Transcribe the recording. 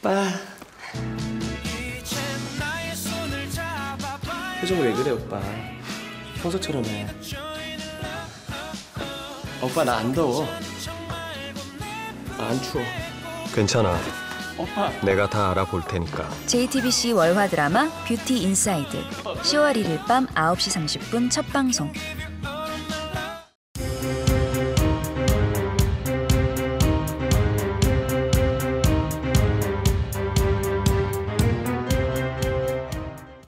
오빠. 표정 왜 그래, 오빠? 평소처럼 해. 오빠, 나 안 더워. 안 추워. 괜찮아. 오빠. 내가 다 알아볼 테니까. JTBC 월화 드라마 뷰티 인사이드 10월 1일 밤 9시 30분 첫 방송.